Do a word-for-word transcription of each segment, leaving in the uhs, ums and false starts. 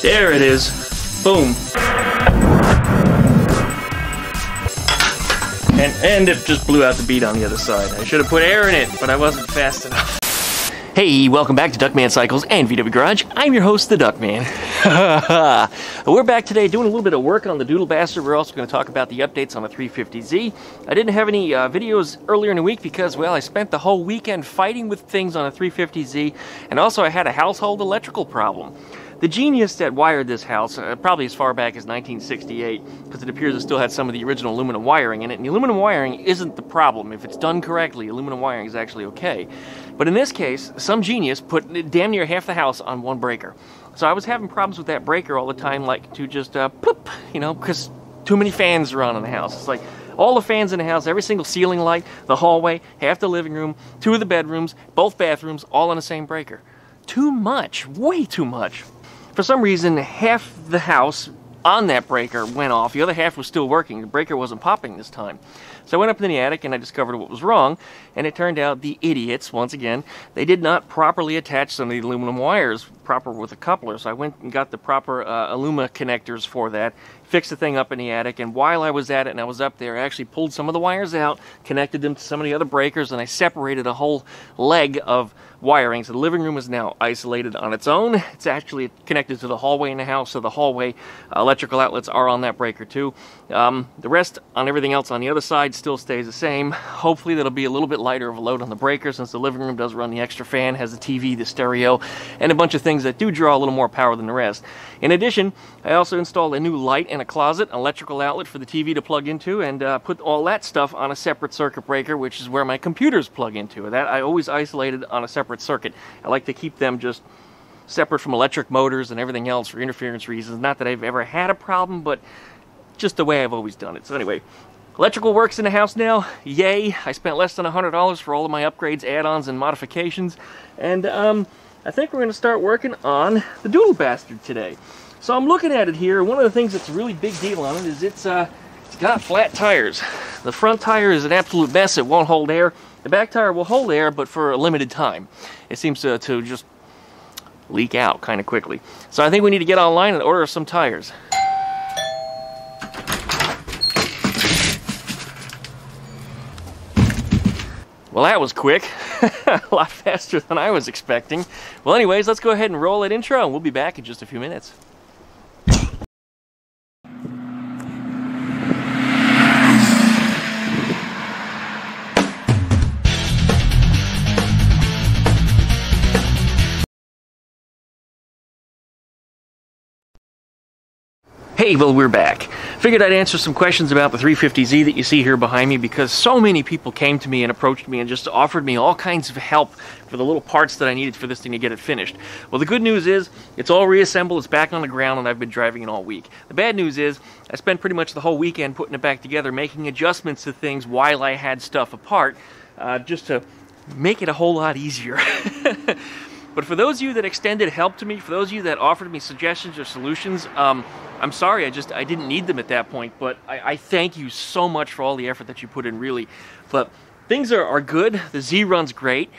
There it is. Boom. And, and it just blew out the bead on the other side. I should have put air in it, but I wasn't fast enough. Hey, welcome back to Duckman Cycles and V W Garage. I'm your host, the Duckman. We're back today doing a little bit of work on the Doodle Bastard. We're also going to talk about the updates on the three fifty Z. I didn't have any uh, videos earlier in the week because, well, I spent the whole weekend fighting with things on a three fifty Z, and also I had a household electrical problem. The genius that wired this house, uh, probably as far back as nineteen sixty-eight, because it appears it still had some of the original aluminum wiring in it, and the aluminum wiring isn't the problem. If it's done correctly, aluminum wiring is actually okay. But in this case, some genius put damn near half the house on one breaker. So I was having problems with that breaker all the time, like to just, uh, poop, you know, because too many fans are on in the house. It's like all the fans in the house, every single ceiling light, the hallway, half the living room, two of the bedrooms, both bathrooms, all on the same breaker. Too much, way too much. For some reason, half the house on that breaker went off. The other half was still working. The breaker wasn't popping this time. So I went up in the attic and I discovered what was wrong. And it turned out the idiots, once again, they did not properly attach some of the aluminum wires proper with a coupler. So I went and got the proper uh, Aluma connectors for that, fixed the thing up in the attic. And while I was at it and I was up there, I actually pulled some of the wires out, connected them to some of the other breakers, and I separated a whole leg of wiring. So the living room is now isolated on its own. It's actually connected to the hallway in the house, so the hallway electrical outlets are on that breaker too. Um, the rest on everything else on the other side still stays the same. Hopefully that'll be a little bit lighter of a load on the breaker, since the living room does run the extra fan, has the T V, the stereo, and a bunch of things that do draw a little more power than the rest. In addition, I also installed a new light and a closet, an electrical outlet for the T V to plug into, and uh, put all that stuff on a separate circuit breaker, which is where my computers plug into. That I always isolated on a separate circuit. I like to keep them just separate from electric motors and everything else for interference reasons. Not that I've ever had a problem, but just the way I've always done it. So anyway, electrical works in the house now. Yay! I spent less than one hundred dollars for all of my upgrades, add-ons, and modifications. And um, I think we're going to start working on the Doodle Bastard today. So I'm looking at it here. One of the things that's a really big deal on it is it's, uh, it's got flat tires. The front tire is an absolute mess. It won't hold air. The back tire will hold air, but for a limited time. It seems to, to just leak out kind of quickly. So I think we need to get online and order some tires. Well, that was quick. A lot faster than I was expecting. Well, anyways, let's go ahead and roll that intro, and we'll be back in just a few minutes. Hey, well, we're back. Figured I'd answer some questions about the three fifty Z that you see here behind me, because so many people came to me and approached me and just offered me all kinds of help for the little parts that I needed for this thing to get it finished. Well, the good news is it's all reassembled, it's back on the ground, and I've been driving it all week. The bad news is I spent pretty much the whole weekend putting it back together, making adjustments to things while I had stuff apart, uh, just to make it a whole lot easier. But for those of you that extended help to me, for those of you that offered me suggestions or solutions, um, I'm sorry, I just, I didn't need them at that point, but I, I thank you so much for all the effort that you put in, really. But things are, are good. The Z runs great.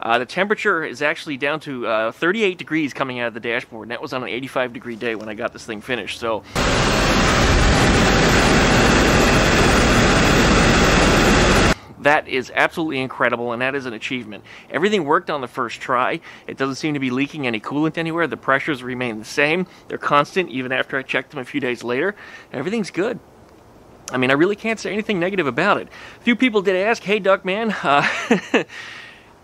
Uh, the temperature is actually down to uh, thirty-eight degrees coming out of the dashboard, and that was on an eighty-five degree day when I got this thing finished, so... That is absolutely incredible, and that is an achievement. Everything worked on the first try. It doesn't seem to be leaking any coolant anywhere. The pressures remain the same. They're constant, even after I checked them a few days later. Everything's good. I mean, I really can't say anything negative about it. A few people did ask, hey, Duckman, uh,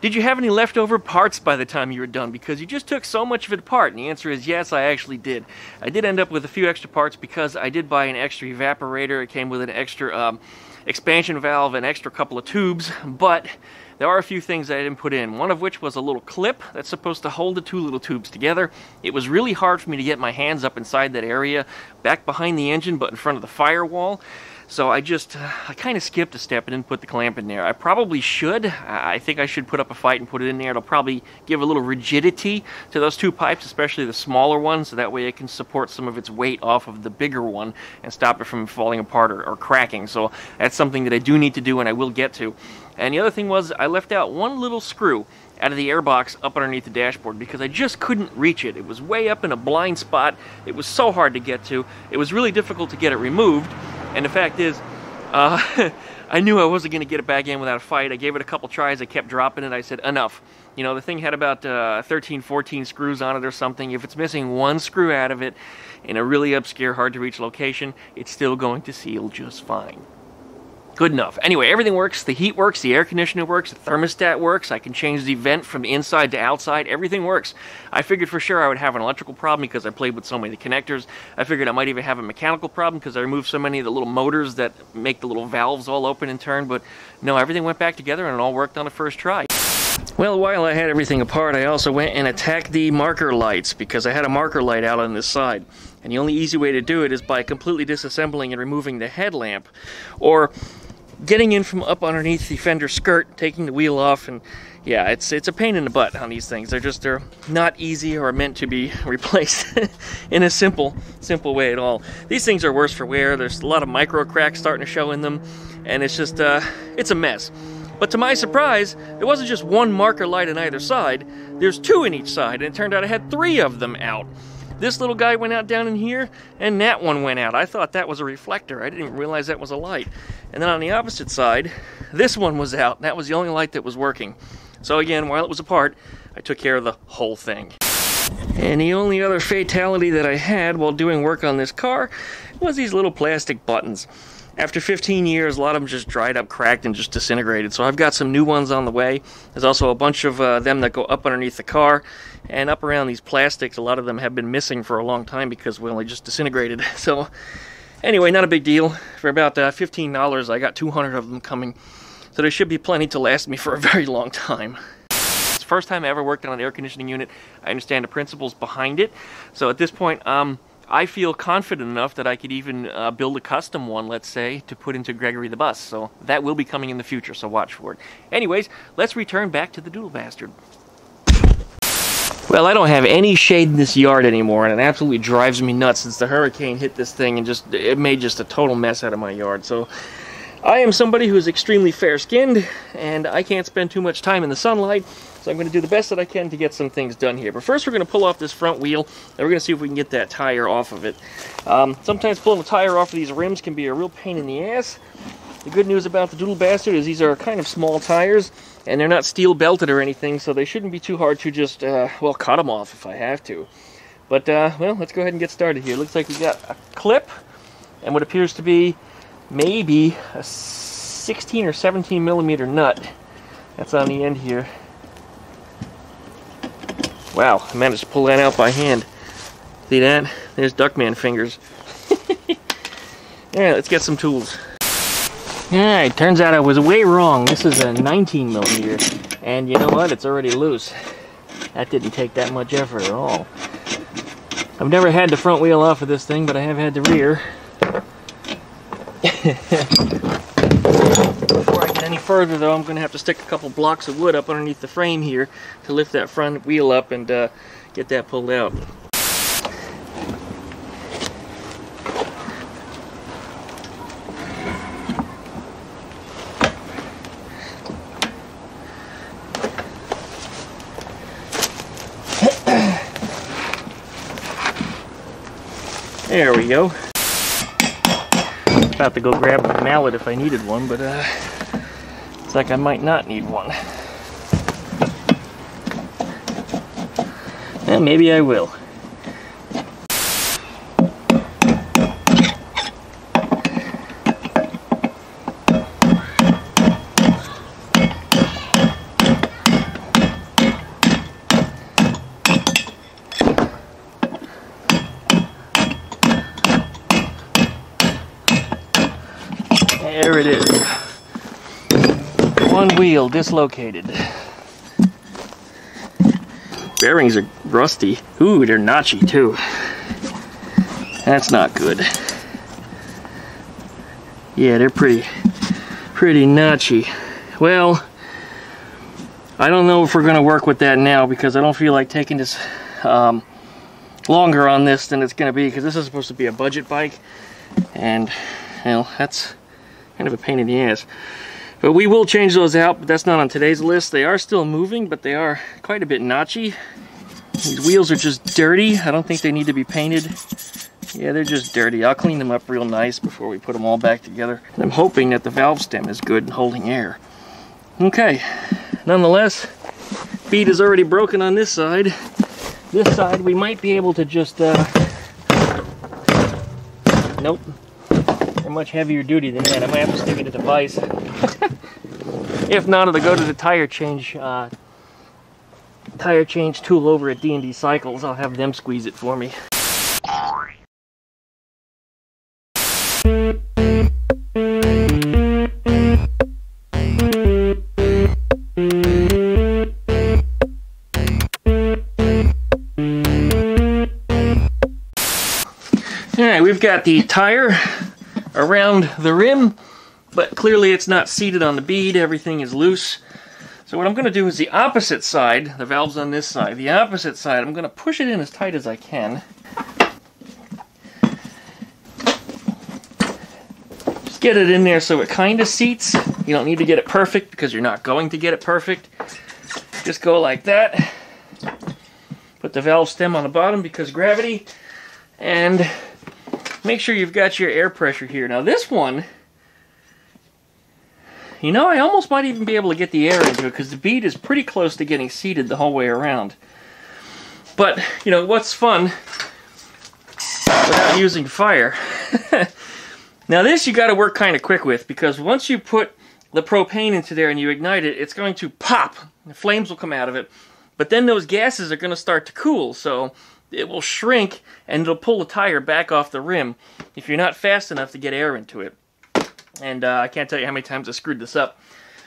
did you have any leftover parts by the time you were done? Because you just took so much of it apart. And the answer is yes, I actually did. I did end up with a few extra parts because I did buy an extra evaporator. It came with an extra... Um, expansion valve, an extra couple of tubes, but there are a few things that I didn't put in, one of which was a little clip that's supposed to hold the two little tubes together. It was really hard for me to get my hands up inside that area, back behind the engine, but in front of the firewall. So I just, I kind of skipped a step and didn't put the clamp in there. I probably should. I think I should put up a fight and put it in there. It'll probably give a little rigidity to those two pipes, especially the smaller one, so that way it can support some of its weight off of the bigger one and stop it from falling apart or, or cracking. So that's something that I do need to do and I will get to. And the other thing was I left out one little screw out of the airbox up underneath the dashboard because I just couldn't reach it. It was way up in a blind spot. It was so hard to get to. It was really difficult to get it removed. And the fact is, uh, I knew I wasn't going to get it back in without a fight. I gave it a couple tries. I kept dropping it. I said, enough. You know, the thing had about uh, thirteen, fourteen screws on it or something. If it's missing one screw out of it in a really obscure, hard-to-reach location, it's still going to seal just fine. Good enough. Anyway, everything works. The heat works, the air conditioner works, the thermostat works. I can change the vent from inside to outside. Everything works. I figured for sure I would have an electrical problem because I played with so many connectors. I figured I might even have a mechanical problem because I removed so many of the little motors that make the little valves all open and turn. But no, everything went back together and it all worked on the first try. Well, while I had everything apart, I also went and attacked the marker lights because I had a marker light out on this side. And the only easy way to do it is by completely disassembling and removing the headlamp, or getting in from up underneath the fender skirt, taking the wheel off, and yeah, it's it's a pain in the butt on these things. They're just, they're not easy or meant to be replaced in a simple, simple way at all. These things are worse for wear. There's a lot of micro cracks starting to show in them, and it's just, uh, it's a mess. But to my surprise, it wasn't just one marker light on either side. There's two in each side, and it turned out I had three of them out. This little guy went out down in here, and that one went out. I thought that was a reflector. I didn't even realize that was a light. And then on the opposite side, this one was out. That was the only light that was working. So again, while it was apart, I took care of the whole thing. And the only other fatality that I had while doing work on this car was these little plastic buttons. After fifteen years, a lot of them just dried up, cracked, and just disintegrated. So I've got some new ones on the way. There's also a bunch of uh, them that go up underneath the car. And up around these plastics, a lot of them have been missing for a long time because, well, they just disintegrated. So anyway, not a big deal. For about uh, fifteen dollars, I got two hundred of them coming. So there should be plenty to last me for a very long time. It's the first time I ever worked on an air conditioning unit. I understand the principles behind it. So at this point, um... I feel confident enough that I could even uh, build a custom one, let's say, to put into Gregory the Bus. So that will be coming in the future, so watch for it. Anyways, let's return back to the Doodle Bastard. Well, I don't have any shade in this yard anymore, and it absolutely drives me nuts since the hurricane hit this thing and just it made just a total mess out of my yard. So I am somebody who is extremely fair-skinned, and I can't spend too much time in the sunlight, so I'm going to do the best that I can to get some things done here. But first we're going to pull off this front wheel, and we're going to see if we can get that tire off of it. Um, sometimes pulling the tire off of these rims can be a real pain in the ass. The good news about the Doodle Bastard is these are kind of small tires, and they're not steel belted or anything, so they shouldn't be too hard to just, uh, well, cut them off if I have to. But, uh, well, let's go ahead and get started here. Looks like we got a clip, and what appears to be maybe a sixteen or seventeen millimeter nut that's on the end here. Wow, I managed to pull that out by hand. See that? There's Duckman fingers. Alright, let's get some tools. Alright, turns out I was way wrong. This is a nineteen millimeter. And you know what? It's already loose. That didn't take that much effort at all. I've never had the front wheel off of this thing, but I have had the rear. Before I get any further though, I'm going to have to stick a couple blocks of wood up underneath the frame here to lift that front wheel up and uh, get that pulled out. There we go. About to go grab a mallet if I needed one, but uh, it's like I might not need one. Well, maybe I will. There it is. One wheel dislocated. Bearings are rusty. Ooh, they're notchy too. That's not good. Yeah, they're pretty, pretty notchy. Well, I don't know if we're going to work with that now because I don't feel like taking this um, longer on this than it's going to be, because this is supposed to be a budget bike, and well, that's kind of a pain in the ass. But we will change those out, but that's not on today's list. They are still moving, but they are quite a bit notchy. These wheels are just dirty. I don't think they need to be painted. Yeah, they're just dirty. I'll clean them up real nice before we put them all back together. And I'm hoping that the valve stem is good and holding air. Okay, nonetheless, bead is already broken on this side. This side, we might be able to just, uh... nope. They're much heavier duty than that. I might have to stick it at the vise. If not, it'll go to the tire change, uh... tire change tool over at D and D Cycles. I'll have them squeeze it for me. Alright, we've got the tire around the rim, but clearly it's not seated on the bead. Everything is loose. So what I'm going to do is the opposite side, the valve's on this side, the opposite side, I'm going to push it in as tight as I can. Just get it in there so it kind of seats. You don't need to get it perfect because you're not going to get it perfect. Just go like that. Put the valve stem on the bottom because gravity. And make sure you've got your air pressure here. Now this one, you know, I almost might even be able to get the air into it because the bead is pretty close to getting seated the whole way around. But, you know, what's fun without using fire? Now this you got to work kind of quick with, because once you put the propane into there and you ignite it, it's going to pop. The flames will come out of it. But then those gases are going to start to cool, so it will shrink and it'll pull the tire back off the rim if you're not fast enough to get air into it. And uh, I can't tell you how many times I screwed this up.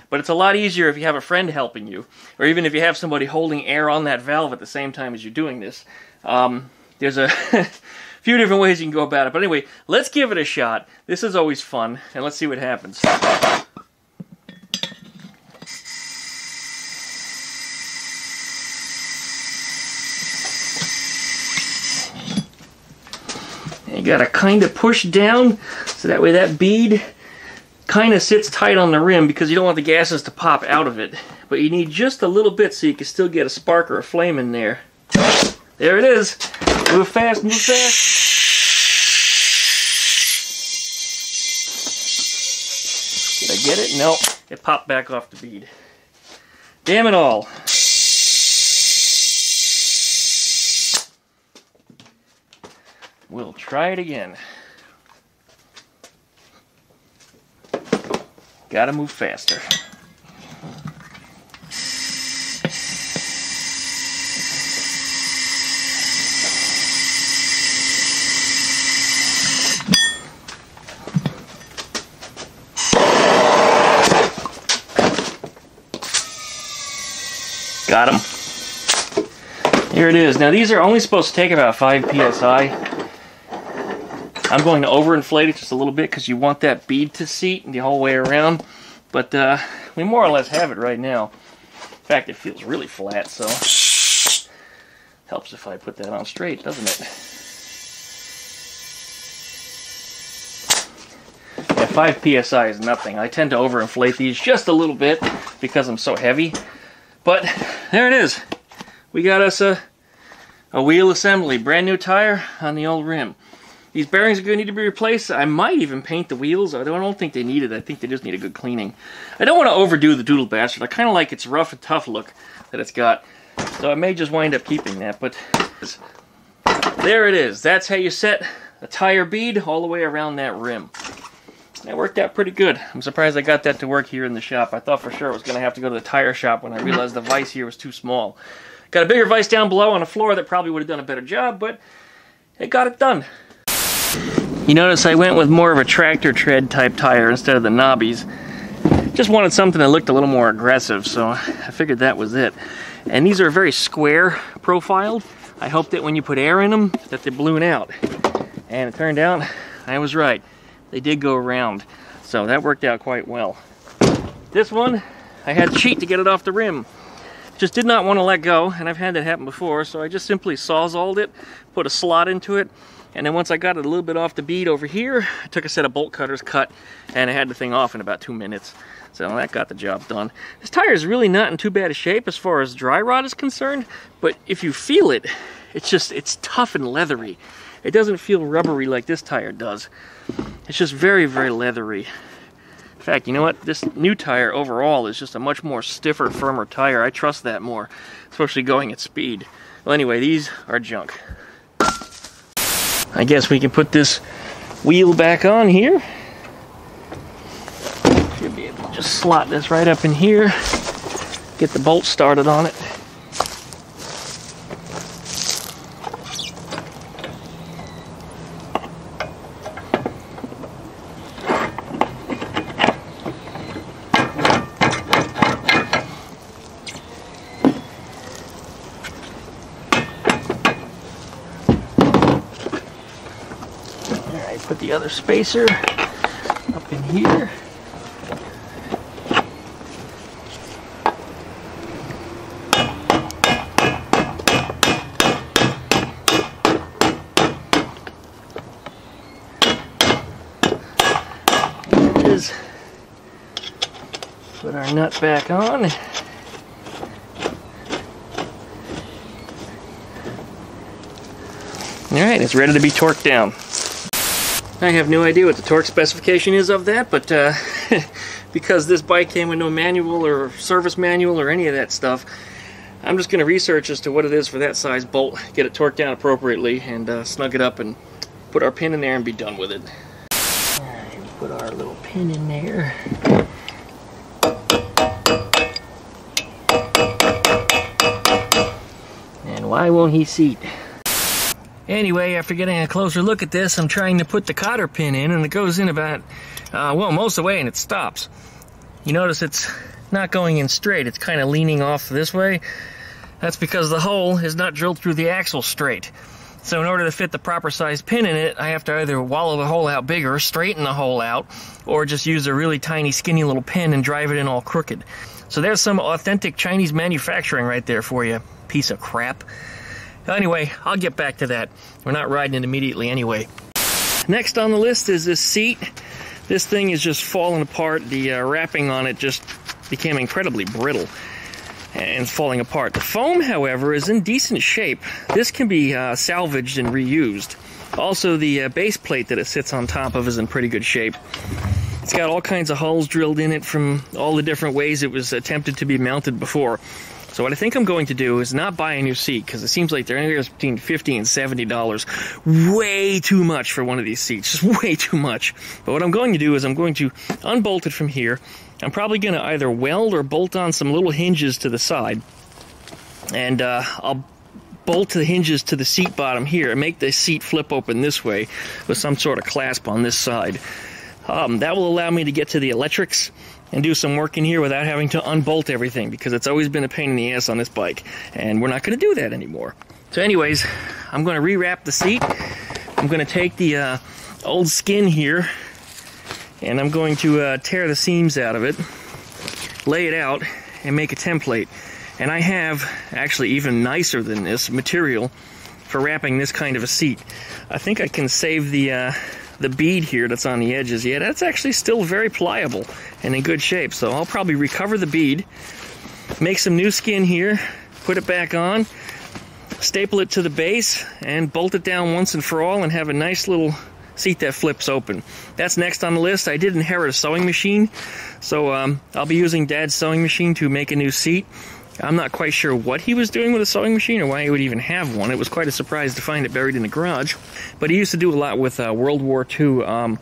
But it's a lot easier if you have a friend helping you, or even if you have somebody holding air on that valve at the same time as you're doing this. Um, there's a few different ways you can go about it. But anyway, let's give it a shot. This is always fun, and let's see what happens. And you gotta kind of push down, so that way that bead kind of sits tight on the rim, because you don't want the gases to pop out of it. But you need just a little bit so you can still get a spark or a flame in there. There it is. Move fast, move fast. Did I get it? No. It popped back off the bead. Damn it all. We'll try it again. Gotta move faster. Got him. Here it is. Now these are only supposed to take about five P S I. I'm going to overinflate it just a little bit because you want that bead to seat the whole way around, but uh, we more or less have it right now. In fact, it feels really flat, so helps if I put that on straight, doesn't it? Yeah, five P S I is nothing. I tend to overinflate these just a little bit because I'm so heavy, but there it is. We got us a, a wheel assembly, brand new tire on the old rim. These bearings are going to need to be replaced. I might even paint the wheels. I don't think they need it. I think they just need a good cleaning. I don't want to overdo the Doodle Bastard. I kind of like its rough and tough look that it's got. So I may just wind up keeping that. But there it is. That's how you set a tire bead all the way around that rim. That worked out pretty good. I'm surprised I got that to work here in the shop. I thought for sure I was going to have to go to the tire shop when I realized the vise here was too small. Got a bigger vise down below on a floor that probably would have done a better job, but it got it done. You notice I went with more of a tractor tread type tire instead of the knobbies. Just wanted something that looked a little more aggressive, so I figured that was it. And these are very square profiled. I hoped that when you put air in them that they balloon out. And it turned out I was right. They did go round. So that worked out quite well. This one, I had to cheat to get it off the rim. Just did not want to let go, and I've had that happen before, so I just simply sawzalled it, put a slot into it, and then once I got it a little bit off the bead over here, I took a set of bolt cutters, cut, and I had the thing off in about two minutes. So that got the job done. This tire is really not in too bad a shape as far as dry rot is concerned, but if you feel it, it's just, it's tough and leathery. It doesn't feel rubbery like this tire does. It's just very, very leathery. In fact, you know what? This new tire overall is just a much more stiffer, firmer tire. I trust that more, especially going at speed. Well, anyway, these are junk. I guess we can put this wheel back on here. Should be able to just slot this right up in here, get the bolt started on it. Put the other spacer up in here. There it is. Put our nut back on. Alright, it's ready to be torqued down. I have no idea what the torque specification is of that, but uh, because this bike came with no manual or service manual or any of that stuff, I'm just going to research as to what it is for that size bolt, get it torqued down appropriately, and uh, snug it up and put our pin in there and be done with it. Alright, we put our little pin in there. And why won't he seat? Anyway, after getting a closer look at this, I'm trying to put the cotter pin in, and it goes in about, uh, well, most of the way, and it stops. You notice it's not going in straight. It's kind of leaning off this way. That's because the hole is not drilled through the axle straight. So in order to fit the proper size pin in it, I have to either wallow the hole out bigger, straighten the hole out, or just use a really tiny, skinny little pin and drive it in all crooked. So there's some authentic Chinese manufacturing right there for you, piece of crap. Anyway, I'll get back to that. We're not riding it immediately anyway. Next on the list is this seat. This thing is just falling apart. The uh, wrapping on it just became incredibly brittle and falling apart. The foam, however, is in decent shape. This can be uh, salvaged and reused. Also, the uh, base plate that it sits on top of is in pretty good shape. It's got all kinds of holes drilled in it from all the different ways it was attempted to be mounted before. So what I think I'm going to do is not buy a new seat, because it seems like they're anywhere between fifty and seventy dollars. Way too much for one of these seats, just way too much. But what I'm going to do is I'm going to unbolt it from here. I'm probably going to either weld or bolt on some little hinges to the side. And uh, I'll bolt the hinges to the seat bottom here and make the seat flip open this way with some sort of clasp on this side. Um, that will allow me to get to the electrics and do some work in here without having to unbolt everything, because it's always been a pain in the ass on this bike, and we're not going to do that anymore. So anyways, I'm going to rewrap the seat. I'm going to take the uh, old skin here, and I'm going to uh, tear the seams out of it, lay it out, and make a template. And I have, actually even nicer than this, material for wrapping this kind of a seat. I think I can save the... Uh, The bead here that's on the edges, yeah, that's actually still very pliable and in good shape. So I'll probably recover the bead, make some new skin here, put it back on, staple it to the base, and bolt it down once and for all, and have a nice little seat that flips open. That's next on the list. I did inherit a sewing machine, so um, I'll be using Dad's sewing machine to make a new seat. I'm not quite sure what he was doing with a sewing machine or why he would even have one. It was quite a surprise to find it buried in the garage. But he used to do a lot with uh, World War Two um,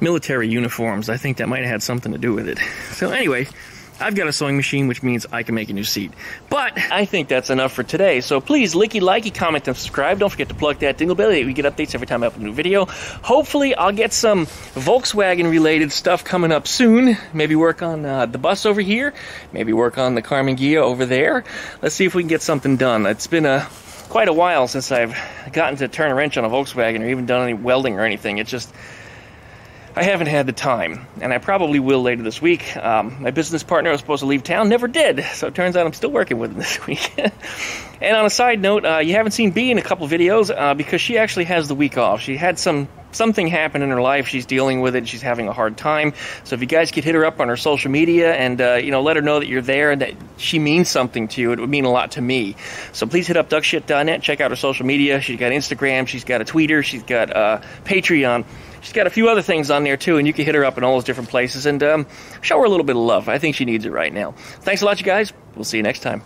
military uniforms. I think that might have had something to do with it. So anyway, I've got a sewing machine, which means I can make a new seat. But I think that's enough for today. So please, licky, likey, comment, and subscribe. Don't forget to plug that dingle bell. We get updates every time I upload a new video. Hopefully, I'll get some Volkswagen-related stuff coming up soon. Maybe work on uh, the bus over here. Maybe work on the Karmann Ghia over there. Let's see if we can get something done. It's been a quite a while since I've gotten to turn a wrench on a Volkswagen or even done any welding or anything. It's just... I haven't had the time, and I probably will later this week. Um, my business partner was supposed to leave town, never did, so it turns out I'm still working with him this week. And on a side note, uh, you haven't seen Bea in a couple videos uh, because she actually has the week off. She had some something happen in her life. She's dealing with it, and she's having a hard time. So if you guys could hit her up on her social media and uh, you know, let her know that you're there and that she means something to you, it would mean a lot to me. So please hit up Duckshit dot net, check out her social media. She's got Instagram, she's got a Twitter, she's got uh, Patreon. She's got a few other things on there, too, and you can hit her up in all those different places and um, show her a little bit of love. I think she needs it right now. Thanks a lot, you guys. We'll see you next time.